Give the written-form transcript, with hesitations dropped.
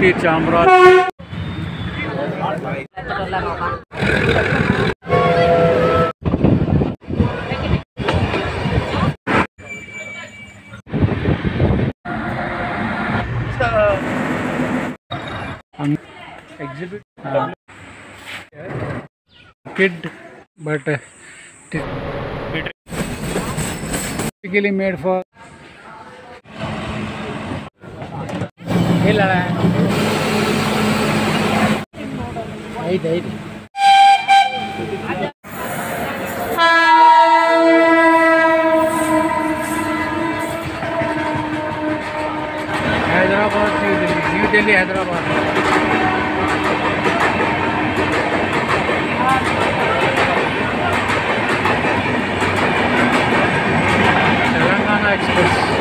T Chamaraj. Exhibit kid, but typically made for Hyderabad. Yes.